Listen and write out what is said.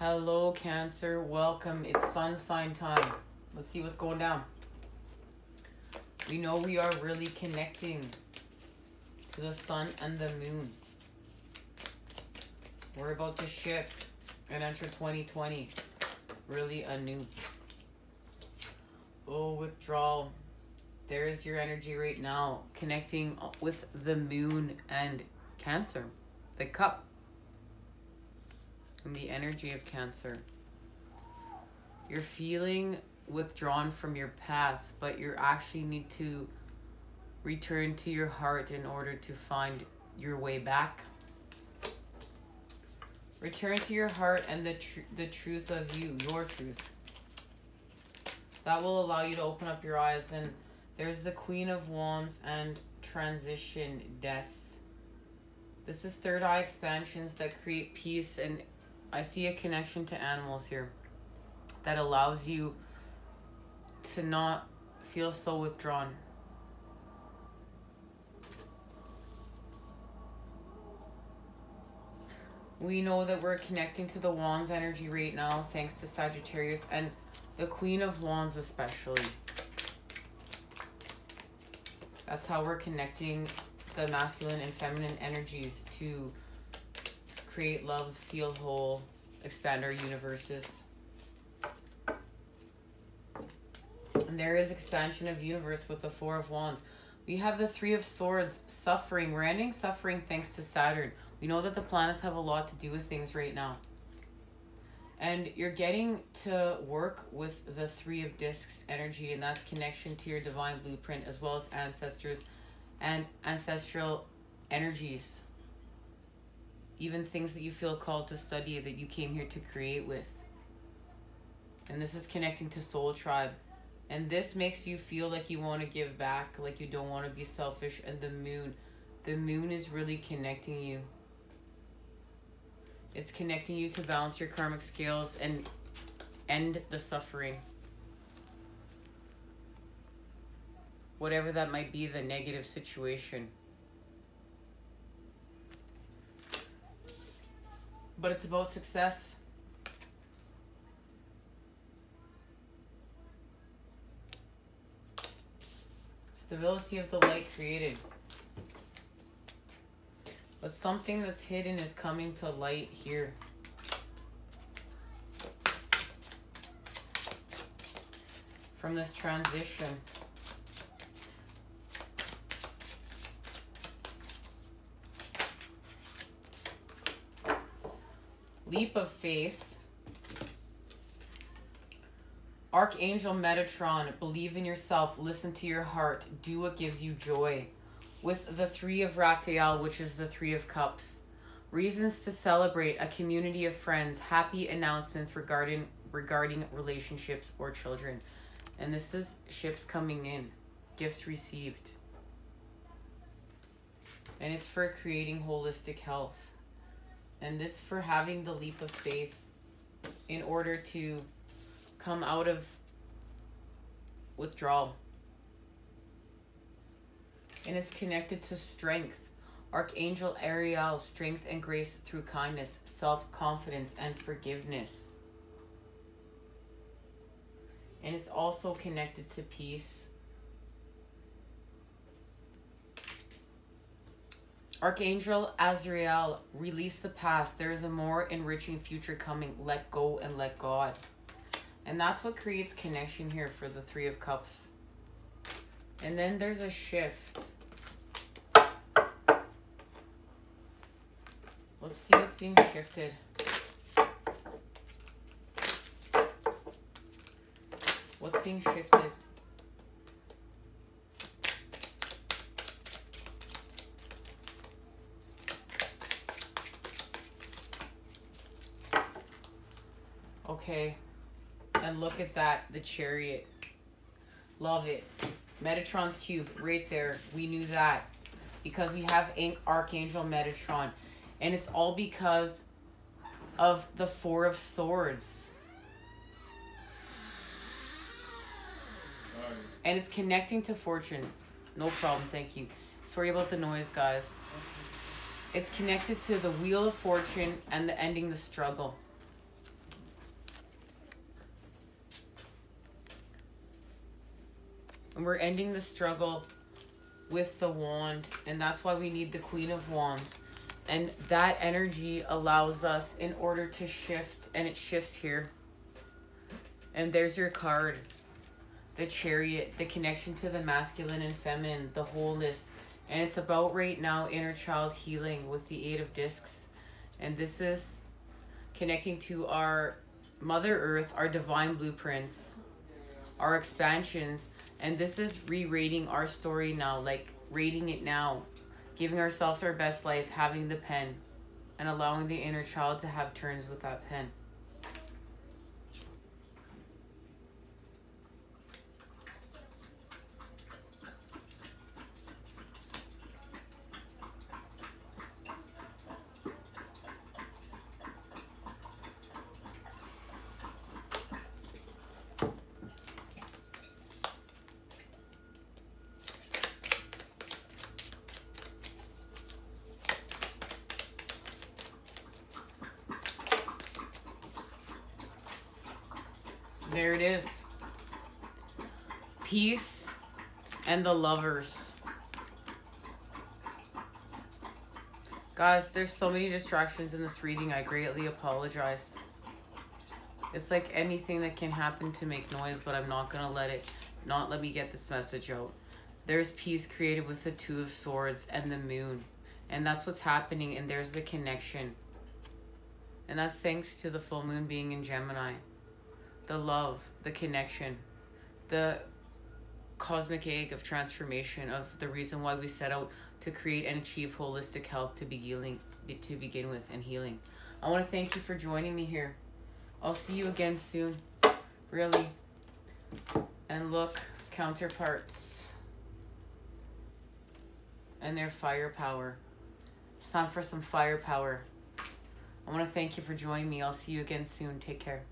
Hello, Cancer. Welcome. It's sun sign time. Let's see what's going down. We know we are really connecting to the sun and the moon. We're about to shift and enter 2020 really anew. Oh, withdrawal. There is your energy right now, connecting with the moon and Cancer, the cup, and the energy of Cancer. You're feeling withdrawn from your path, but you actually need to return to your heart in order to find your way back. Return to your heart and the truth of you, your truth. That will allow you to open up your eyes. And there's the Queen of Wands and transition, death. This is third eye expansions that create peace, and I see a connection to animals here that allows you to not feel so withdrawn. We know that we're connecting to the Wands energy right now, thanks to Sagittarius and the Queen of Wands especially. That's how we're connecting the masculine and feminine energies to create love, feel whole, expand our universes. And there is expansion of universe with the Four of Wands. We have the Three of Swords, suffering. We're ending suffering thanks to Saturn. We know that the planets have a lot to do with things right now. And you're getting to work with the Three of Discs energy, and that's connection to your divine blueprint as well as ancestors and ancestral energies. Even things that you feel called to study that you came here to create with. And this is connecting to Soul Tribe. And this makes you feel like you want to give back, like you don't want to be selfish. And the moon is really connecting you. It's connecting you to balance your karmic scales and end the suffering. Whatever that might be, the negative situation. But it's about success. Stability of the light created. But something that's hidden is coming to light here. From this transition. Leap of faith. Archangel Metatron, believe in yourself, listen to your heart, do what gives you joy. With the Three of Raphael, which is the Three of Cups. Reasons to celebrate, a community of friends, happy announcements regarding relationships or children. And this is ships coming in, gifts received. And it's for creating holistic health. And it's for having the leap of faith in order to come out of withdrawal. And it's connected to strength. Archangel Ariel, strength and grace through kindness, self-confidence, and forgiveness. And it's also connected to peace. Archangel Azrael, release the past. There is a more enriching future coming. Let go and let God. And that's what creates connection here for the Three of Cups. And then there's a shift. Let's see what's being shifted. What's being shifted? Okay. And look at that, the Chariot. Love it. Metatron's Cube, right there. We knew that because we have Archangel Metatron. And it's all because of the Four of Swords. Sorry. And it's connecting to fortune. No problem, thank you. Sorry about the noise, guys. It's connected to the Wheel of Fortune and the ending the struggle. And we're ending the struggle with the wand. And that's why we need the Queen of Wands. And that energy allows us in order to shift. And it shifts here. And there's your card. The Chariot. The connection to the masculine and feminine. The wholeness. And it's about right now inner child healing with the Eight of Discs. And this is connecting to our Mother Earth, our divine blueprints, our expansions. And this is re-rating our story now, like rating it now, giving ourselves our best life, having the pen, and allowing the inner child to have turns with that pen. There it is. Peace and the Lovers. Guys, there's so many distractions in this reading. I greatly apologize. It's like anything that can happen to make noise, but I'm not going to let it, not let me get this message out. There's peace created with the Two of Swords and the Moon. And that's what's happening. And there's the connection. And that's thanks to the full moon being in Gemini. The love, the connection, the cosmic egg of transformation, of the reason why we set out to create and achieve holistic health to be healing, to begin with, and healing. I want to thank you for joining me here. I'll see you again soon, really. And look, counterparts and their firepower. It's time for some firepower. I want to thank you for joining me. I'll see you again soon. Take care.